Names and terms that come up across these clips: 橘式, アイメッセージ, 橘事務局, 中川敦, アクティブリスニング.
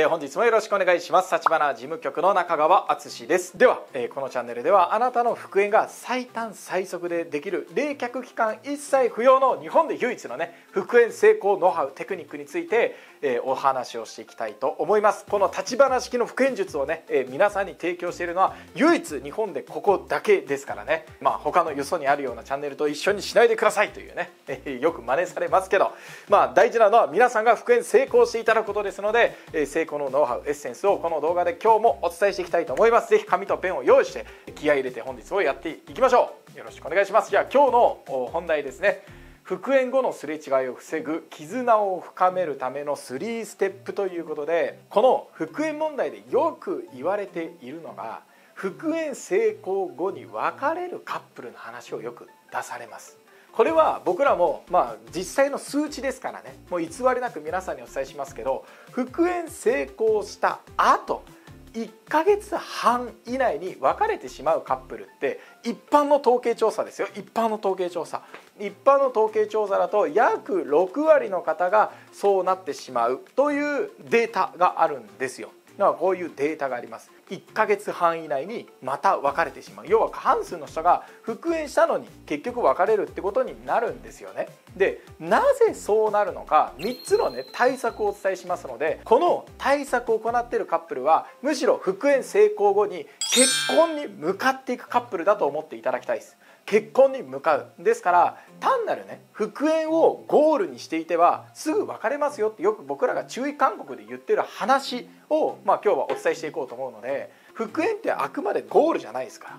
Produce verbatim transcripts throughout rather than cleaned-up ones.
えー、本日もよろしくお願いします。橘事務局の中川敦です。では、えー、このチャンネルではあなたの復縁が最短最速でできる冷却期間一切不要の日本で唯一のね復縁成功ノウハウテクニックについて、えー、お話をしていきたいと思います。この橘式の復縁術をね、えー、皆さんに提供しているのは唯一日本でここだけですからね、まあ、他のよそにあるようなチャンネルと一緒にしないでくださいというね、えー、よく真似されますけど、まあ、大事なのは皆さんが復縁成功していただくことですので、えー、成功のノウハウエッセンスをこの動画で今日もお伝えしていきたいと思います。ぜひ紙とペンを用意して気合い入れて本日をやっていきましょう。よろしくお願いします。じゃあ今日の本題ですね。復縁後のすれ違いを防ぐ絆を深めるためのスリーステップということで、この復縁問題でよく言われているのが復縁成功後に別れるカップルの話をよく出されます。これは僕らも、まあ、実際の数値ですからね、もう偽りなく皆さんにお伝えしますけど、復縁成功した後いっかげつはん以内に別れてしまうカップルって一般の統計調査ですよ。一般の統計調査一般の統計調査だと約ろくわりの方がそうなってしまうというデータがあるんですよ。だからこういうデータがあります。いっかげつはん以内にまた別れてしまう、要は過半数の人が復縁したのに結局別れるってことになるんですよね。でなぜそうなるのかみっつの、ね、対策をお伝えしますので、この対策を行っているカップルはむしろ復縁成功後に結婚に向かっていくカップルだと思っていただきたいです。結婚に向かう、ですから単なるね復縁をゴールにしていてはすぐ別れますよってよく僕らが注意勧告で言ってる話を、まあ、今日はお伝えしていこうと思うので、復縁ってあくまでゴールじゃないですから。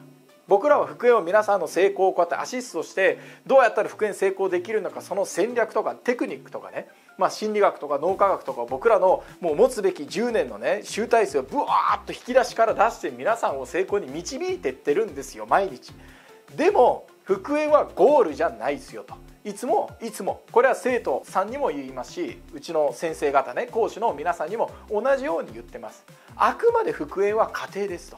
僕らは復縁を皆さんの成功をこうやってアシストしてどうやったら復縁成功できるのか、その戦略とかテクニックとかね、まあ、心理学とか脳科学とか僕らのもう持つべきじゅうねんのね集大成をブワーッと引き出しから出して皆さんを成功に導いてってるんですよ、毎日。でも復縁はゴールじゃないですよといつもいつもこれは生徒さんにも言いますし、うちの先生方ね講師の皆さんにも同じように言ってます。あくまで復縁は家庭ですと。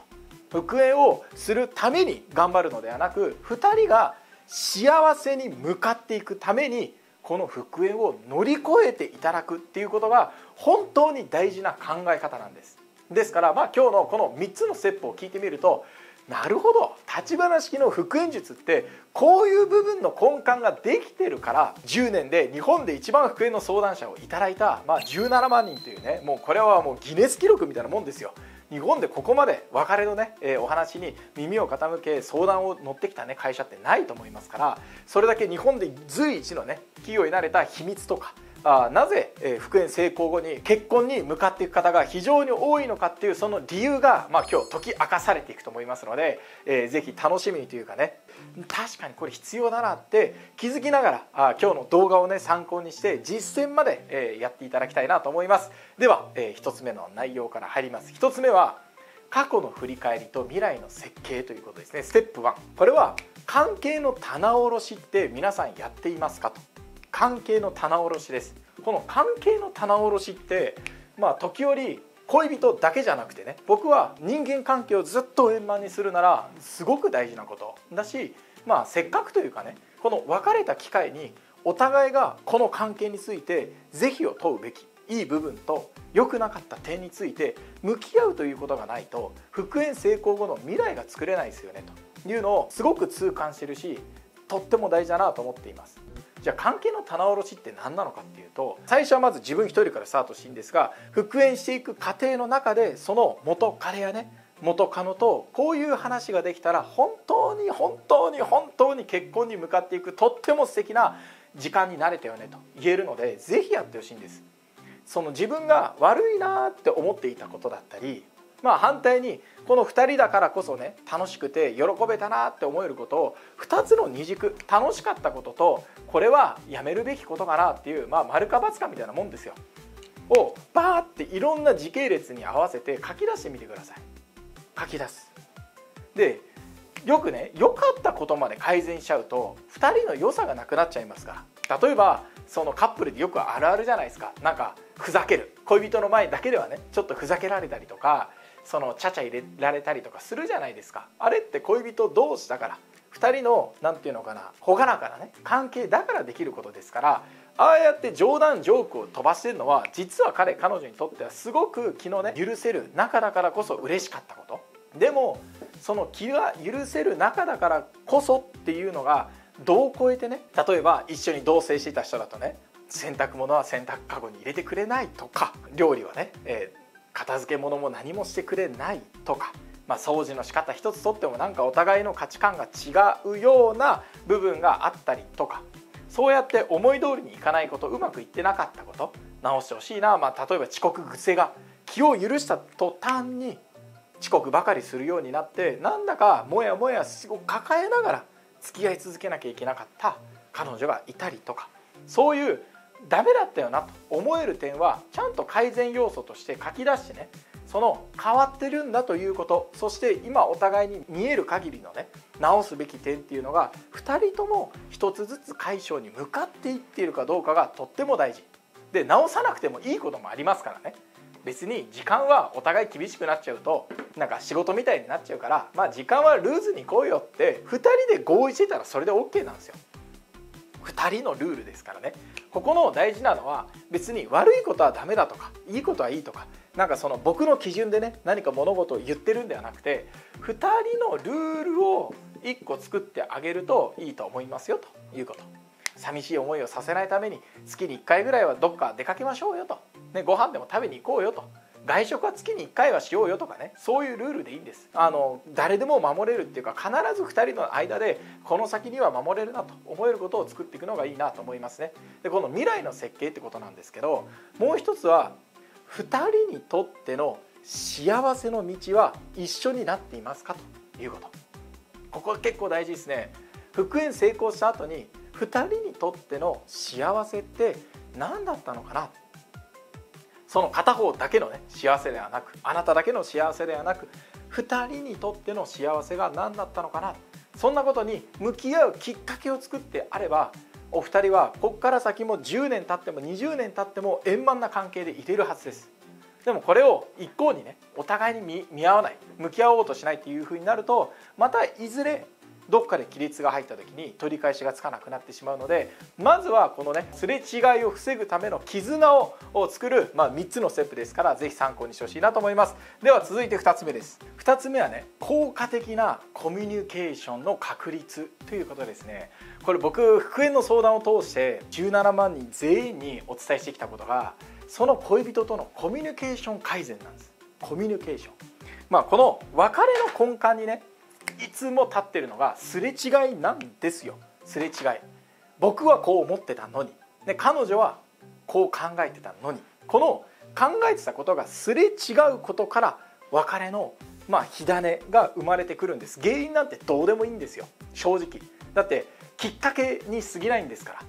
復縁をするために頑張るのではなく、ふたりが幸せに向かっていくためにこの復縁を乗り越えていただくっていうことが本当に大事な考え方なんです。ですから、まあ、今日のこのみっつのステップを聞いてみると、なるほど、橘式の復縁術ってこういう部分の根幹ができてるからじゅうねんで日本で一番復縁の相談者をいただいた、まあ、じゅうななまんにんというね、もうこれはもうギネス記録みたいなもんですよ。日本でここまで別れのね、えー、お話に耳を傾け相談を乗ってきた、ね、会社ってないと思いますから、それだけ日本で随一のね企業になれた秘密とか、あなぜ、えー、復縁成功後に結婚に向かっていく方が非常に多いのかっていうその理由が、まあ、今日解き明かされていくと思いますので、えー、ぜひ楽しみにというかね、確かにこれ必要だなって気づきながら、あ今日の動画をね参考にして実践まで、えー、やっていただきたいなと思います。では、えー、ひとつめの内容から入ります。ひとつめは過去の振り返りと未来の設計ということですね。ステップワン、これは関係の棚卸しって皆さんやっていますかと。関係の棚卸しです。この関係の棚卸しって、まあ、時折恋人だけじゃなくてね、僕は人間関係をずっと円満にするならすごく大事なことだし、まあ、せっかくというかねこの別れた機会にお互いがこの関係について是非を問うべきいい部分と良くなかった点について向き合うということがないと復縁成功後の未来が作れないですよねというのをすごく痛感してるし、とっても大事だなと思っています。じゃあ関係の棚卸しって何なのかっていうと、最初はまず自分一人からスタートしていいんですが、復縁していく過程の中でその元彼やね元カノとこういう話ができたら本当に本当に本当に結婚に向かっていくとっても素敵な時間になれたよねと言えるので、ぜひやってほしいんです。その自分が悪いなって思っていたことだったり、まあ反対にこのふたりだからこそね楽しくて喜べたなって思えることをふたつの二軸、楽しかったこととこれはやめるべきことかなっていう、まあ丸か×かみたいなもんですよをバーっていろんな時系列に合わせて書き出してみてください。書き出す。でよくね良かったことまで改善しちゃうとふたりの良さがなくなっちゃいますから、例えばそのカップルでよくあるあるじゃないですか。なんかふざける、恋人の前だけではねちょっとふざけられたりとか、そのちゃちゃ入れられたりとかするじゃないですか。あれって恋人同士だから、ふたりのなんていうのかな朗らかなね関係だからできることですから、ああやって冗談ジョークを飛ばしてるのは、実は彼彼女にとってはすごく気のね許せる仲だからこそ嬉しかったこと。でもその気が許せる仲だからこそっていうのが度を超えてね、例えば一緒に同棲していた人だとね、洗濯物は洗濯かごに入れてくれないとか、料理はね、えー、片付け物も何もしてくれないとか、まあ、掃除の仕方一つとってもなんかお互いの価値観が違うような部分があったりとか、そうやって思い通りにいかないこと、うまくいってなかったこと、直してほしいな、まあ、例えば遅刻癖が気を許した途端に遅刻ばかりするようになって、なんだかもやもやを抱えながら付き合い続けなきゃいけなかった彼女がいたりとか、そういうダメだったよなと思える点はちゃんと改善要素として書き出してね、その変わってるんだということ、そして今お互いに見える限りのね直すべき点っていうのがふたりともひとつずつ解消に向かっていっているかどうかがとっても大事で、直さなくてもいいこともありますからね。別に時間はお互い厳しくなっちゃうとなんか仕事みたいになっちゃうから、まあ時間はルーズに行こうよってふたりで合意してたらそれで オーケー なんですよ。ふたりのルールですからね。ここの大事なのは、別に悪いことはダメだとかいいことはいいとか、なんかその僕の基準でね何か物事を言ってるんではなくて、ふたりのルールをいっこ作ってあげるといいと思いますよということ。寂しい思いをさせないために月にいっかいぐらいはどっか出かけましょうよと、ね、ご飯でも食べに行こうよと、外食は月にいっかいはしようよとかね、そういうルールでいいんです。あの誰でも守れるっていうか、必ずふたりの間でこの先には守れるなと思えることを作っていくのがいいなと思いますね。でこの未来の設計ってことなんですけど、もう一つはふたりにとっての幸せの道は一緒になっていますかということ。ここは結構大事ですね。復縁成功した後にふたりにとっての幸せって何だったのかな。その片方だけのね幸せではなく、あなただけの幸せではなく、ふたりにとっての幸せが何だったのかな、そんなことに向き合うきっかけを作ってあれば、お二人はここから先もじゅうねん経ってもにじゅうねん経っても円満な関係でいれるはずです。でもこれを一向にねお互いに 見, 見合わない、向き合おうとしないっていうふうになると、またいずれどっかで亀裂が入った時に取り返しがつかなくなってしまうので、まずはこのねすれ違いを防ぐための絆を作る、まあ、みっつのステップですから、是非参考にしてほしいなと思います。では続いてふたつめです。ふたつめはね、効果的なコミュニケーションの確立ということですね。これ僕復縁の相談を通してじゅうななまんにん全員にお伝えしてきたことが、その恋人とのコミュニケーション改善なんです。コミュニケーション、まあ、この別れの根幹にねいつも立ってるのがすれ違いなんですよ。すれ違い、僕はこう思ってたのに、で彼女はこう考えてたのに、この考えてたことがすれ違うことから別れの、まあ、火種が生まれてくるんです。原因なんてどうでもいいんですよ、正直。だってきっかけに過ぎないんですから、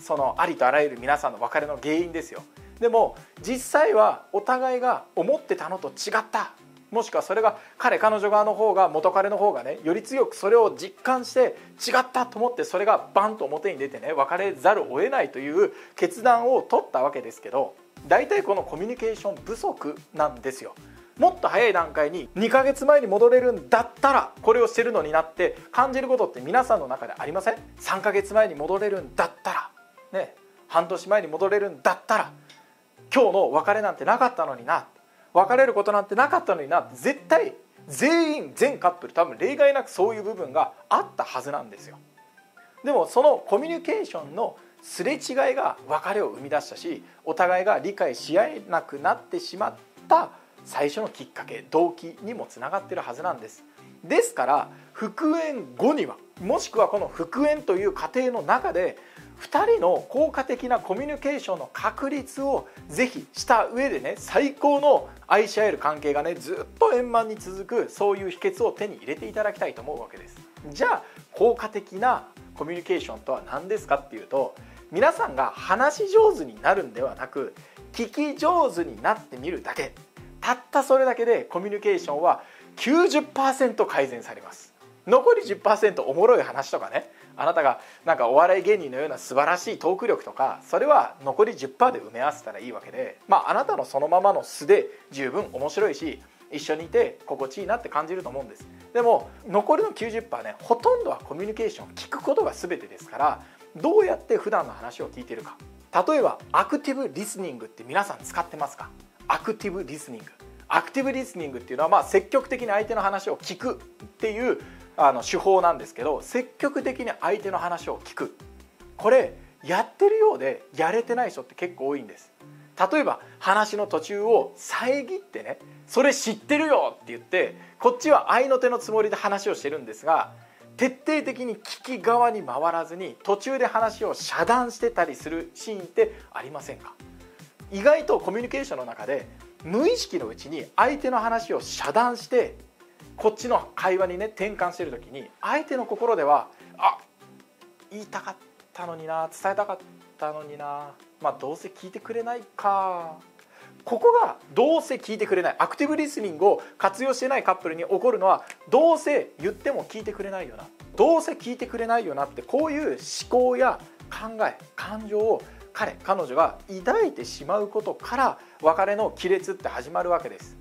そのありとあらゆる皆さんの別れの原因ですよ。でも実際はお互いが思ってたのと違った、もしくはそれが彼彼女側の方が、元彼の方がねより強くそれを実感して違ったと思って、それがバンと表に出てね別れざるを得ないという決断を取ったわけですけど、大体このコミュニケーション不足なんですよ。もっと早い段階ににかげつまえに戻れるんだったらこれをしてるのになって感じることって皆さんの中でありません？さんかげつまえに戻れるんだったら、ね、はんとしまえに戻れるんだったら、今日の別れなんてなかったのにな、別れることなんてなかったのにな、絶対全員全カップル多分例外なくそういう部分があったはずなんですよ。でもそのコミュニケーションのすれ違いが別れを生み出したし、お互いが理解し合えなくなってしまった最初のきっかけ、動機にもつながってるはずなんです。ですから復縁後には、もしくはこの復縁という過程の中でふたりの効果的なコミュニケーションの確立をぜひした上でね、最高の愛し合える関係がねずっと円満に続く、そういう秘訣を手に入れていただきたいと思うわけです。じゃあ効果的なコミュニケーションとは何ですかっていうと、皆さんが話し上手になるんではなく、聞き上手になってみるだけ、たったそれだけでコミュニケーションは きゅうじゅっパーセント 改善されます。残り じゅっパーセント おもろい話とかね、あなたがなんかお笑い芸人のような素晴らしいトーク力とか、それは残り じゅっパーセント で埋め合わせたらいいわけで、まあ、あなたのそのままの素で十分面白いし、一緒にいて心地いいなって感じると思うんです。でも残りの きゅうじゅっパーセント ね、ほとんどはコミュニケーション、聞くことが全てですから、どうやって普段の話を聞いてるか、例えばアクティブリスニングって皆さん使ってますか？アクティブリスニングアクティブリスニングっていうのは、まあ積極的に相手の話を聞くっていうあの手法なんですけど、積極的に相手の話を聞く、これやってるようでやれてない人って結構多いんです。例えば話の途中を遮ってね、それ知ってるよって言って、こっちは合いの手のつもりで話をしてるんですが、徹底的に聞き側に回らずに途中で話を遮断してたりするシーンってありませんか？意外とコミュニケーションの中で無意識のうちに相手の話を遮断してこっちの会話にね転換してる時に、相手の心では「あ、言いたかったのにな、伝えたかったのにな、まあどうせ聞いてくれないか」。ここがどうせ聞いてくれない、アクティブリスニングを活用してないカップルに起こるのは、どうせ言っても聞いてくれないよな、どうせ聞いてくれないよなって、こういう思考や考え感情を彼彼女が抱いてしまうことから別れの亀裂って始まるわけです。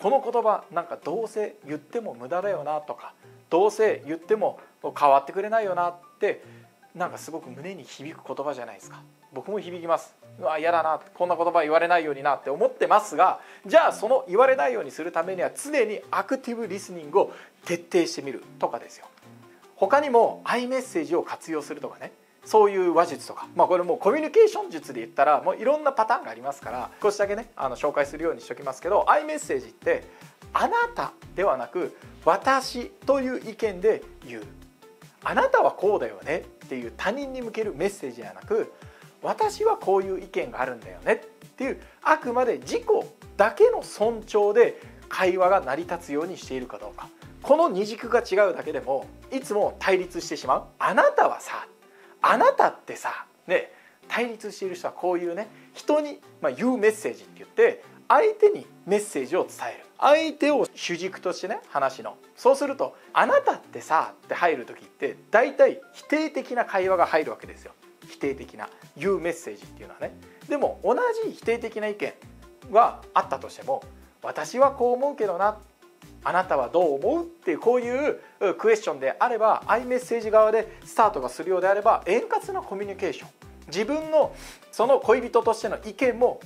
この言葉なんかどうせ言っても無駄だよなとか、どうせ言っても変わってくれないよなって、なんかすごく胸に響く言葉じゃないですか。僕も響きます。うわ嫌だな、こんな言葉言われないようになって思ってますが、じゃあその言われないようにするためには常にアクティブリスニングを徹底してみるとかですよ。他にもアイメッセージを活用するとかね、そういう話術とか、まあ、これもうコミュニケーション術で言ったらもういろんなパターンがありますから、少しだけねあの紹介するようにしときますけど、アイメッセージってあなたではなく私という意見で言う。あなたはこうだよねっていう他人に向けるメッセージではなく、私はこういう意見があるんだよねっていう、あくまで自己だけの尊重で会話が成り立つようにしているかどうか。この二軸が違うだけでもいつも対立してしまう。あなたはさ、あなたってさ、ね、対立している人はこういうね、人に、まあ、言うメッセージって言って相手にメッセージを伝える、相手を主軸としてね話の、そうすると「あなたってさ」って入る時って大体否定的な会話が入るわけですよ。否定的な言うメッセージっていうのはね。でも同じ否定的な意見があったとしても「私はこう思うけどな」「あなたはどう思う?」っていうこういうクエスチョンであれば、アイメッセージ側でスタートがするようであれば円滑なコミュニケーション、自分のその恋人としての意見も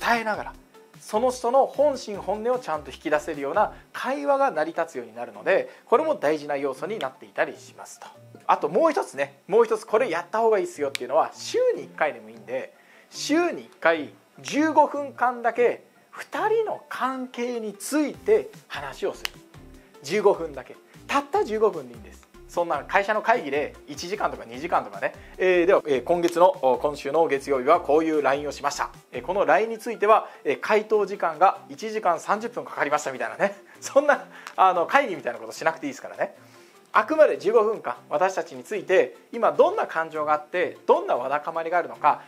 伝えながら、その人の本心本音をちゃんと引き出せるような会話が成り立つようになるので、これも大事な要素になっていたりしますと。あともう一つね、もう一つこれやった方がいいですよっていうのは、週にいっかいでもいいんで、週にいっかいじゅうごふんかんだけふたりの関係について話をする。じゅうごふんだけ、たったじゅうごふんでいいんです。そんな会社の会議でいちじかんとかにじかんとかね、えー、では、えー、今月の今週の月曜日はこういう ライン をしました、えー、この ライン については、えー、回答時間がいちじかんさんじゅっぷんかかりましたみたいなね、そんなあの会議みたいなことしなくていいですからね。あくまでじゅうごふんかん私たちについて今どんな感情があって、どんなわだかまりがあるのか、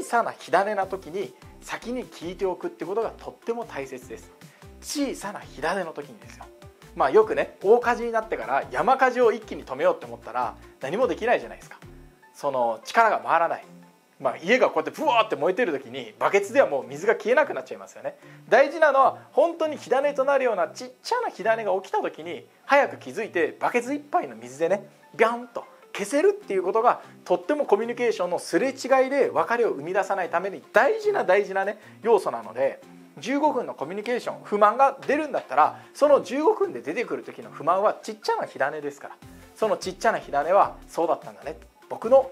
小さな火種な時に先に聞いておくってことがとっても大切です。小さな火種の時にですよ。まあよくね、大火事になってから山火事を一気に止めようって思ったら何もできないじゃないですか。その力が回らない、まあ、家がこうやってブワーって燃えてる時にバケツではもう水が消えなくなっちゃいますよね。大事なのは本当に火種となるようなちっちゃな火種が起きた時に早く気づいて、バケツ一杯の水でねビャンと消せるっていうことが、とってもコミュニケーションのすれ違いで別れを生み出さないために大事な大事なね要素なので、じゅうごふんのコミュニケーション、不満が出るんだったらそのじゅうごふんで出てくる時の不満はちっちゃな火種ですから、そのちっちゃな火種はそうだったんだね、僕の、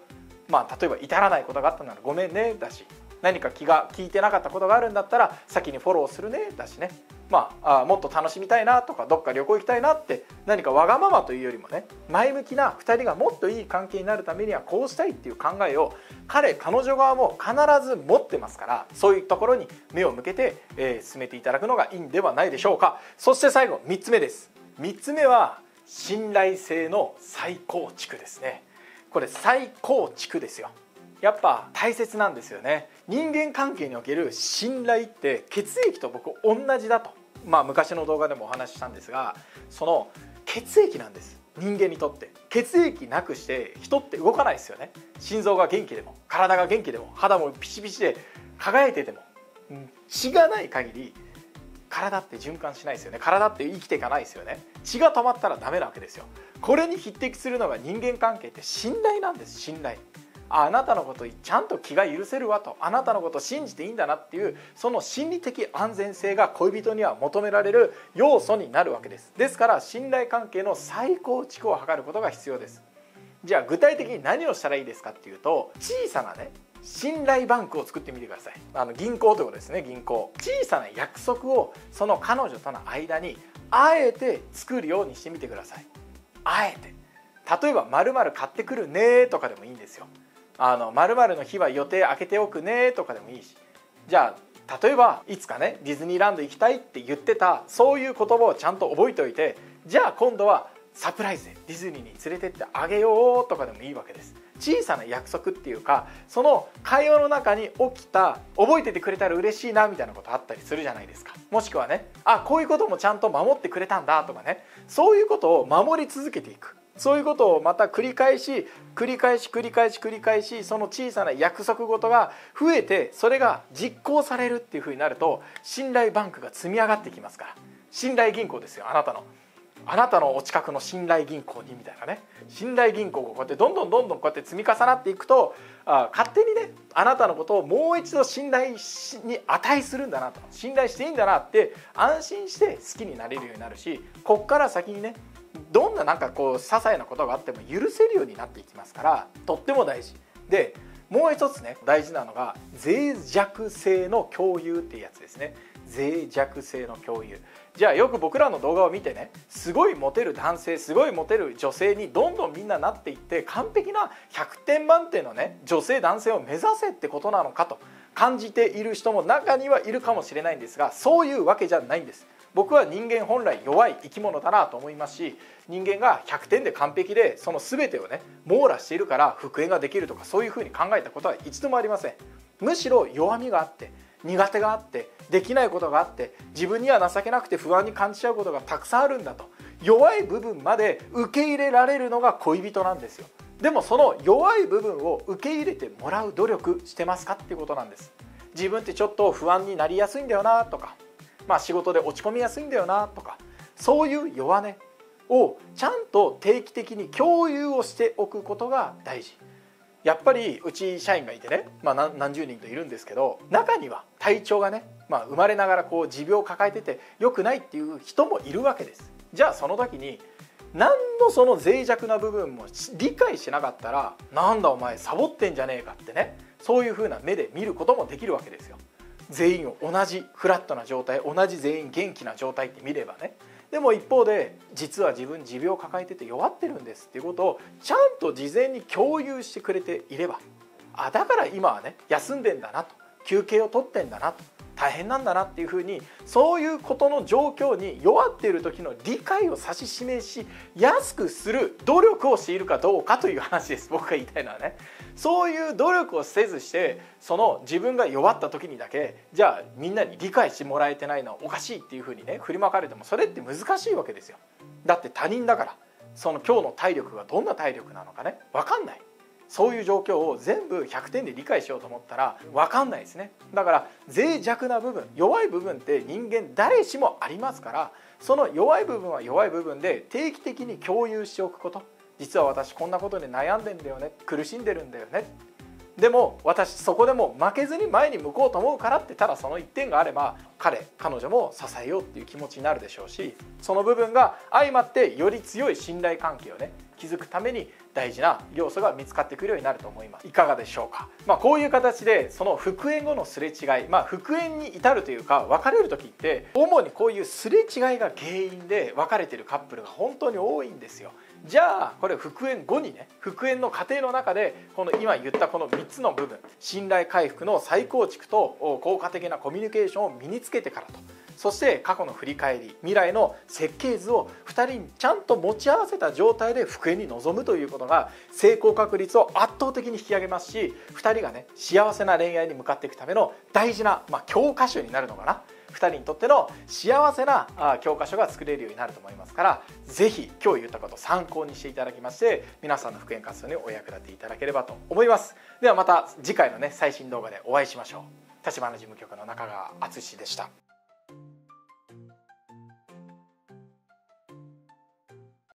まあ、例えば至らないことがあったならごめんねだし、何か気が利いてなかったことがあるんだったら先にフォローするねだしね、まあ、あもっと楽しみたいなとか、どっか旅行行きたいなって、何かわがままというよりもね、前向きなふたりがもっといい関係になるためにはこうしたいっていう考えを彼彼女側も必ず持ってますから、そういうところに目を向けて、えー、進めていただくのがいいんではないでしょうか。そして最後みっつめです。みっつめは信頼性の再構築ですね。これ再構築ですよ。やっぱ大切なんですよね。人間関係における信頼って血液と僕同じだと、まあ、昔の動画でもお話ししたんですが、その血液なんです。人間にとって血液なくして人って動かないですよね。心臓が元気でも体が元気でも肌もピチピチで輝いてても、血がない限り体って循環しないですよね。体って生きていかないですよね。血が止まったらダメなわけですよ。これに匹敵するのが人間関係って信頼なんです。信頼、あなたのことちゃんと気が許せるわと、あなたのことを信じていいんだなっていう、その心理的安全性が恋人には求められる要素になるわけです。ですから信頼関係の再構築を図ることが必要です。じゃあ具体的に何をしたらいいですかっていうと、小さなね信頼バンクを作ってみてください。あの銀行ということですね。銀行、小さな約束をその彼女との間にあえて作るようにしてみてください。あえて、例えば「〇〇買ってくるね」とかでもいいんですよ。あの「〇〇の日は予定空けておくね」とかでもいいし、じゃあ例えばいつかねディズニーランド行きたいって言ってた、そういう言葉をちゃんと覚えておいて、じゃあ今度はサプライズでディズニーに連れてってあげようとかでもいいわけです。小さな約束っていうか、その会話の中に起きた、覚えててくれたら嬉しいなみたいなことあったりするじゃないですか。もしくはね、あ、こういうこともちゃんと守ってくれたんだとかね、そういうことを守り続けていく。そういうことをまた繰り返し繰り返し繰り返し繰り返し、その小さな約束事が増えて、それが実行されるっていうふうになると、信頼バンクが積み上がってきますから。信頼銀行ですよ。あなたのあなたのお近くの信頼銀行にみたいなね、信頼銀行がこうやってどんどんどんどんこうやって積み重なっていくと、あ、勝手にねあなたのことをもう一度信頼に値するんだなと、信頼していいんだなって安心して好きになれるようになるし、こっから先にねどんななんかこう些細なことがあっても許せるようになっていきますから、とっても大事で、もう一つね大事なのが脆弱性の共有っていうやつですね。脆弱性の共有。じゃあよく僕らの動画を見てね、すごいモテる男性、すごいモテる女性にどんどんみんななっていって、完璧なひゃくてん満点のね女性男性を目指せってことなのかと感じている人も中にはいるかもしれないんですが、そういうわけじゃないんです。僕は人間本来弱い生き物だなと思いますし、人間がひゃくてんで完璧でその全てをね網羅しているから復縁ができるとか、そういうふうに考えたことは一度もありません。むしろ弱みがあって、苦手があって、できないことがあって、自分には情けなくて不安に感じちゃうことがたくさんあるんだと、弱い部分まで受け入れられるのが恋人なんですよ。でもその弱い部分を受け入れてもらう努力してますかっていうことなんです。自分ってちょっと不安になりやすいんだよなとか、まあ仕事で落ち込みやすいんだよなとか、そういう弱音をちゃんと定期的に共有をしておくことが大事。やっぱりうち社員がいてね、まあ、何十人といるんですけど、中には体調がね、まあ、生まれながらこう持病を抱えてて良くないっていう人もいるわけです。じゃあその時に何のその脆弱な部分も理解しなかったら、なんだお前サボってんじゃねえかってね、そういう風な目で見ることもできるわけですよ。全員を同じフラットな状態、同じ全員元気な状態って見ればね。でも一方で、実は自分持病を抱えてて弱ってるんですっていうことをちゃんと事前に共有してくれていれば、あ、だから今はね休んでんだなと、休憩を取ってんだなと、大変なんだなっていうふうに、そういうことの状況に弱っている時の理解を指し示しやすくする努力をしているかどうかという話です。僕が言いたいのはね、そういう努力をせずして、その自分が弱った時にだけ、じゃあみんなに理解してもらえてないのはおかしいっていうふうにね振りまかれても、それって難しいわけですよ。だって他人だから、その今日の体力がどんな体力なのかね分かんない。そういう状況を全部ひゃくてんで理解しようと思ったら分かんないですね。だから脆弱な部分、弱い部分って人間誰しもありますから、その弱い部分は弱い部分で定期的に共有しておくこと。実は私こんなことで悩んでんだよね、苦しんでるんだよね、でも私そこでも負けずに前に向こうと思うからって、ただその一点があれば彼彼女も支えようっていう気持ちになるでしょうし、その部分が相まってより強い信頼関係をね築くために大事な要素が見つかってくるようになると思います。いかがでしょうか。まあ、こういう形でその復縁後のすれ違い、まあ、復縁に至るというか別れる時って主にこういうすれ違いが原因で別れてるカップルが本当に多いんですよ。じゃあこれ復縁後にね、復縁の過程の中でこの今言ったこのみっつの部分、信頼回復の再構築と効果的なコミュニケーションを身につけてからと、そして過去の振り返り、未来の設計図をふたりにちゃんと持ち合わせた状態で復縁に臨むということが成功確率を圧倒的に引き上げますし、ふたりがね幸せな恋愛に向かっていくための大事な、まあ、教科書になるのかな。ふたりにとっての幸せな教科書が作れるようになると思いますから、是非今日言ったことを参考にしていただきまして、皆さんの復縁活動にお役立ていただければと思います。ではまた次回のね最新動画でお会いしましょう。橘事務局の中川敦でした。